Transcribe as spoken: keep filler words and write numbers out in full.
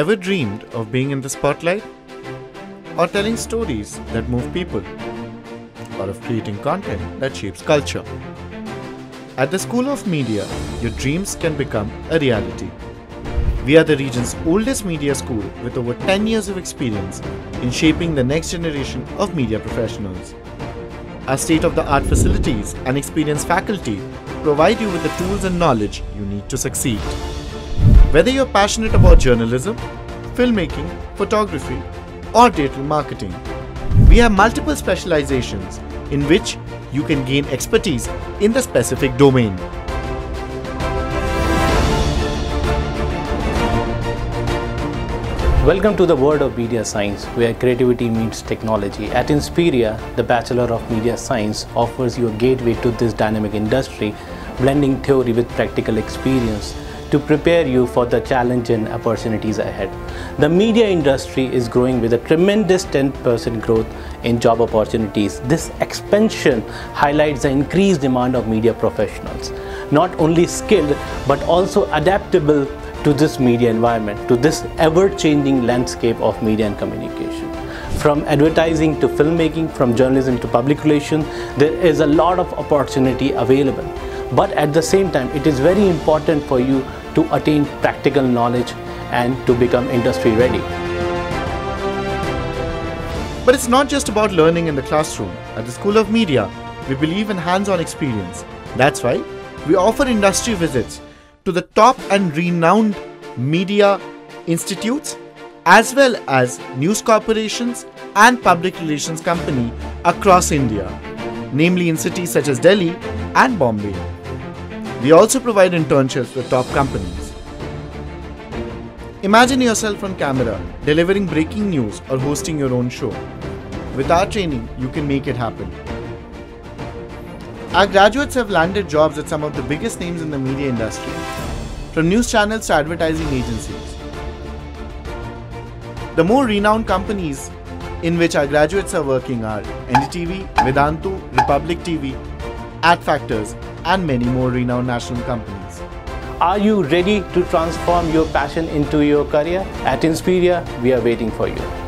Ever dreamed of being in the spotlight? Or telling stories that move people? Or of creating content that shapes culture? At the School of Media, your dreams can become a reality. We are the region's oldest media school with over ten years of experience in shaping the next generation of media professionals. Our state-of-the-art facilities and experienced faculty provide you with the tools and knowledge you need to succeed. Whether you're passionate about journalism, filmmaking, photography, or digital marketing, we have multiple specializations in which you can gain expertise in the specific domain. Welcome to the world of media science, where creativity meets technology. At Inspiria, the Bachelor of Media Science offers you a gateway to this dynamic industry, blending theory with practical experience to prepare you for the challenge and opportunities ahead. The media industry is growing with a tremendous ten percent growth in job opportunities. This expansion highlights the increased demand of media professionals, not only skilled but also adaptable to this media environment, to this ever-changing landscape of media and communication. From advertising to filmmaking, from journalism to public relations, there is a lot of opportunity available. But at the same time, it is very important for you to attain practical knowledge and to become industry ready. But it's not just about learning in the classroom. At the School of Media, we believe in hands-on experience. That's why we offer industry visits to the top and renowned media institutes, as well as news corporations and public relations companies across India, namely in cities such as Delhi and Bombay. We also provide internships with top companies. Imagine yourself on camera, delivering breaking news or hosting your own show. With our training, you can make it happen. Our graduates have landed jobs at some of the biggest names in the media industry, from news channels to advertising agencies. The more renowned companies in which our graduates are working are N D T V, Vedantu, Republic T V, AdFactors, and many more renowned national companies. Are you ready to transform your passion into your career? At Inspiria, we are waiting for you.